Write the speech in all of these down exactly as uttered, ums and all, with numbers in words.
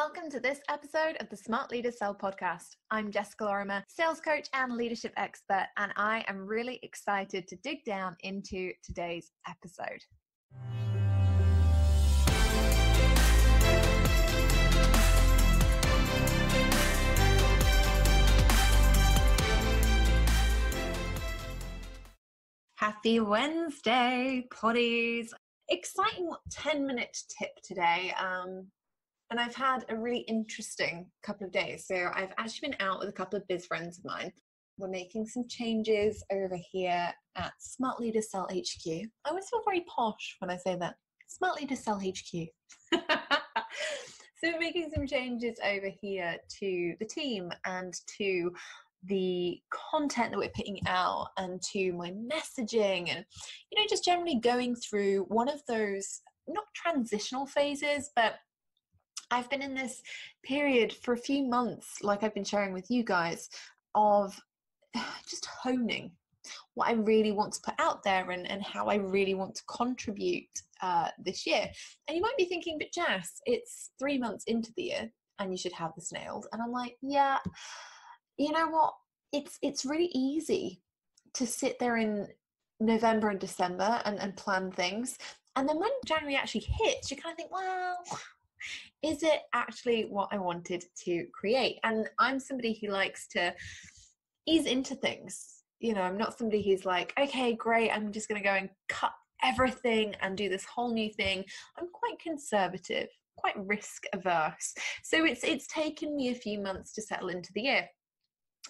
Welcome to this episode of the Smart Leaders Sell podcast. I'm Jessica Lorimer, sales coach and leadership expert, and I am really excited to dig down into today's episode. Happy Wednesday, potties. Exciting ten minute tip today. Um, And I've had a really interesting couple of days. So I've actually been out with a couple of biz friends of mine. We're making some changes over here at Smart Leaders Sell H Q. I always feel very posh when I say that. Smart Leaders Sell H Q. So we're making some changes over here to the team and to the content that we're putting out and to my messaging and, you know, just generally going through one of those, not transitional phases, but I've been in this period for a few months, like I've been sharing with you guys, of just honing what I really want to put out there and, and how I really want to contribute uh, this year. And you might be thinking, but Jess, it's three months into the year and you should have this nailed. And I'm like, yeah, you know what? It's, it's really easy to sit there in November and December and, and plan things. And then when January actually hits, you kind of think, well, is it actually what I wanted to create? And I'm somebody who likes to ease into things. You know, I'm not somebody who's like, okay, great, I'm just going to go and cut everything and do this whole new thing. I'm quite conservative, quite risk averse. So it's it's taken me a few months to settle into the year.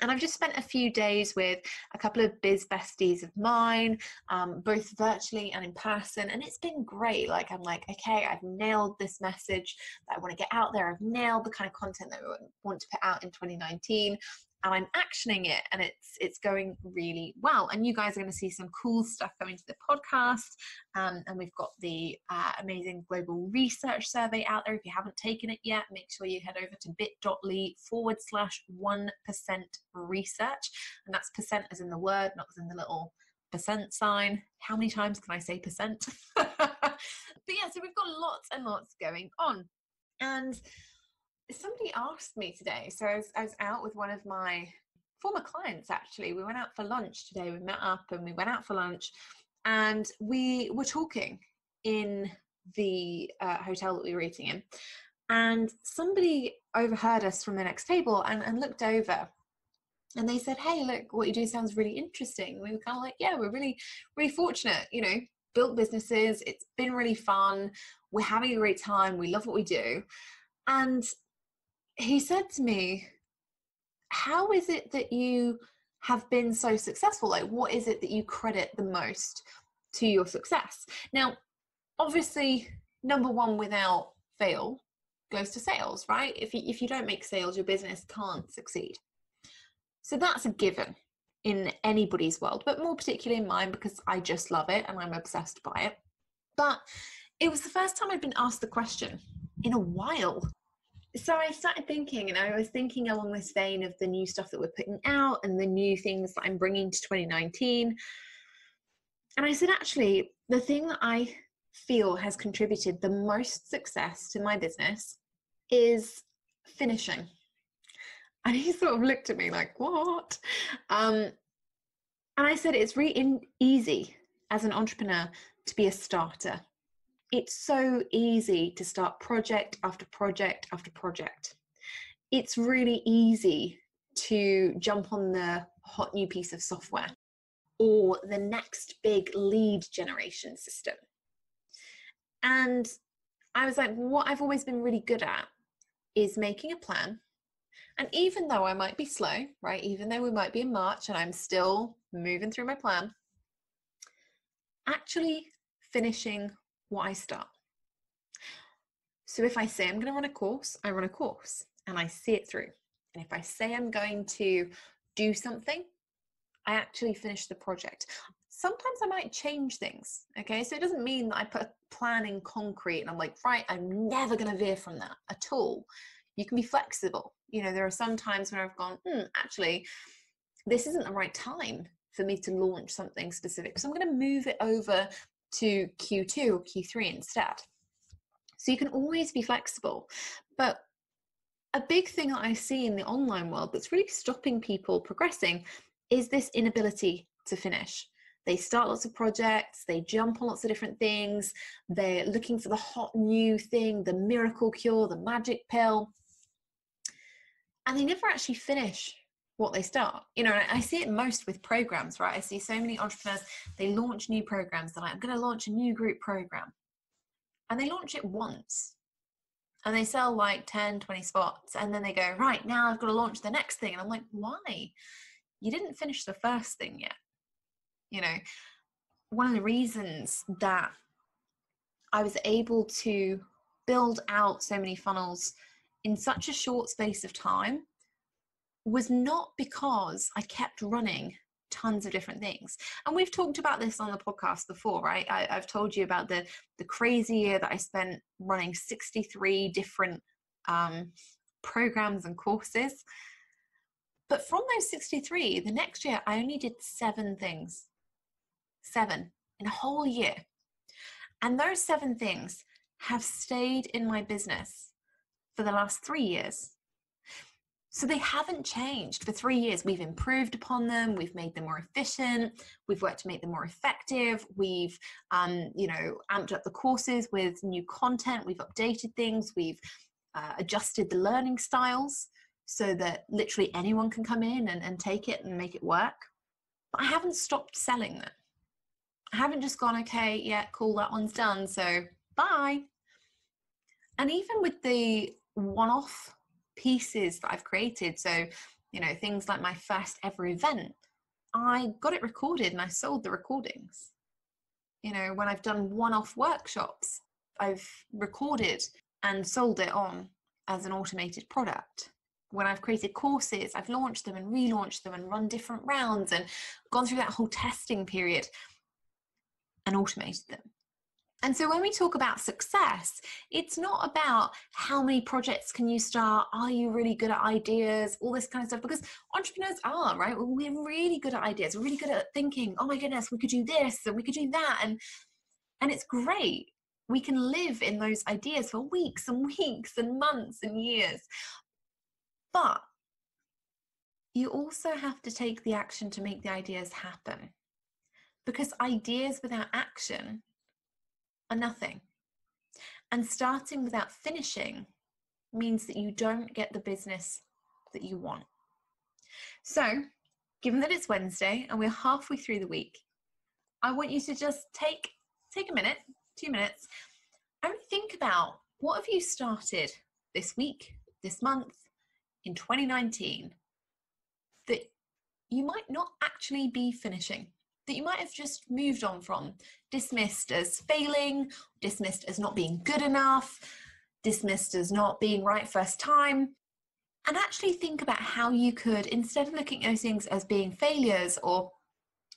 And I've just spent a few days with a couple of biz besties of mine, um, both virtually and in person. And it's been great. Like, I'm like, okay, I've nailed this message that I want to get out there. I've nailed the kind of content that I want to put out in twenty nineteen. And I'm actioning it. And it's it's going really well. And you guys are going to see some cool stuff coming to the podcast. Um, and we've got the uh, amazing global research survey out there. If you haven't taken it yet, make sure you head over to bit.ly forward slash one percent research. And that's percent as in the word, not as in the little percent sign. How many times can I say percent? But yeah, so we've got lots and lots going on. And somebody asked me today, so I was, I was out with one of my former clients, actually. We went out for lunch today. We met up and we went out for lunch and we were talking in the uh, hotel that we were eating in. And somebody overheard us from the next table and, and looked over and they said, hey, look, what you do sounds really interesting. We were kind of like, yeah, we're really, really fortunate, you know, built businesses. It's been really fun. We're having a great time. We love what we do. And he said to me, how is it that you have been so successful? Like, what is it that you credit the most to your success? Now, obviously, number one without fail goes to sales, right? If you, if you don't make sales, your business can't succeed. So that's a given in anybody's world, but more particularly in mine because I just love it and I'm obsessed by it. But it was the first time I'd been asked the question in a while. So I started thinking, and I was thinking along this vein of the new stuff that we're putting out and the new things that I'm bringing to twenty nineteen. And I said, actually, the thing that I feel has contributed the most success to my business is finishing. And he sort of looked at me like, what? Um, and I said, it's really easy as an entrepreneur to be a starter. It's so easy to start project after project after project. It's really easy to jump on the hot new piece of software or the next big lead generation system. And I was like, what I've always been really good at is making a plan. And even though I might be slow, right, even though we might be in March and I'm still moving through my plan, actually finishing what I start. So if I say I'm going to run a course, I run a course and I see it through. And if I say I'm going to do something, I actually finish the project. Sometimes I might change things. Okay. So it doesn't mean that I put a plan in concrete and I'm like, right, I'm never going to veer from that at all. You can be flexible. You know, there are some times when I've gone, hmm, actually, this isn't the right time for me to launch something specific. So I'm going to move it over to Q two or Q three instead. So you can always be flexible, but a big thing that I see in the online world that's really stopping people progressing is this inability to finish. They start lots of projects, they jump on lots of different things, they're looking for the hot new thing, the miracle cure, the magic pill, and they never actually finish what they start. You know, I see it most with programs, right? I see so many entrepreneurs, they launch new programs. They're like, I'm going to launch a new group program. And they launch it once. And they sell like ten, twenty spots. And then they go, right, now I've got to launch the next thing. And I'm like, why? You didn't finish the first thing yet. You know, one of the reasons that I was able to build out so many funnels in such a short space of time was not because I kept running tons of different things. And we've talked about this on the podcast before, right? I, I've told you about the, the crazy year that I spent running sixty-three different um, programs and courses. But from those sixty-three, the next year, I only did seven things. Seven in a whole year. And those seven things have stayed in my business for the last three years. So they haven't changed for three years. We've improved upon them. We've made them more efficient. We've worked to make them more effective. We've, um, you know, amped up the courses with new content. We've updated things. We've uh, adjusted the learning styles so that literally anyone can come in and, and take it and make it work. But I haven't stopped selling them. I haven't just gone, okay, yeah, cool, that one's done, so bye. And even with the one-off pieces that I've created, so, you know, things like my first ever event, I got it recorded and I sold the recordings. You know, when I've done one-off workshops, I've recorded and sold it on as an automated product. When I've created courses, I've launched them and relaunched them and run different rounds and gone through that whole testing period and automated them. And so when we talk about success, it's not about how many projects can you start, are you really good at ideas, all this kind of stuff, because entrepreneurs are, right? We're really good at ideas, we're really good at thinking, oh my goodness, we could do this and we could do that. And, and it's great. We can live in those ideas for weeks and weeks and months and years. But you also have to take the action to make the ideas happen, because ideas without action are nothing. And starting without finishing means that you don't get the business that you want. So, given that it's Wednesday and we're halfway through the week, I want you to just take, take a minute, two minutes, and think about, what have you started this week, this month, in twenty nineteen, that you might not actually be finishing? That you might have just moved on from, dismissed as failing, dismissed as not being good enough, dismissed as not being right first time. And actually think about how you could, instead of looking at those things as being failures or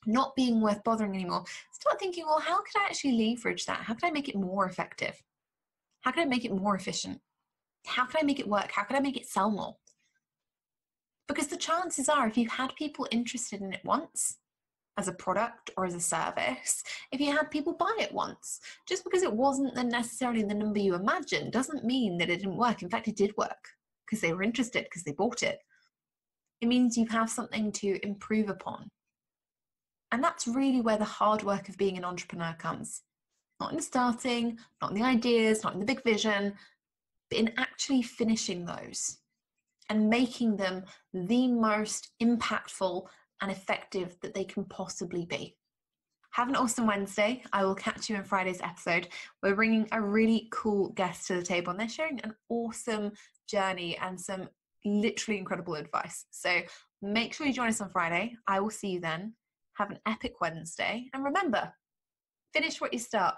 not being worth bothering anymore, start thinking, well, how could I actually leverage that? How could I make it more effective? How could I make it more efficient? How could I make it work? How could I make it sell more? Because the chances are, if you had people interested in it once, as a product or as a service, if you had people buy it once, just because it wasn't necessarily the number you imagined doesn't mean that it didn't work. In fact, it did work because they were interested, because they bought it. It means you have something to improve upon. And that's really where the hard work of being an entrepreneur comes. Not in the starting, not in the ideas, not in the big vision, but in actually finishing those and making them the most impactful and effective that they can possibly be. Have an awesome Wednesday. I will catch you in Friday's episode. We're bringing a really cool guest to the table and they're sharing an awesome journey and some literally incredible advice. So make sure you join us on Friday. I will see you then. Have an epic Wednesday. And remember, finish what you start.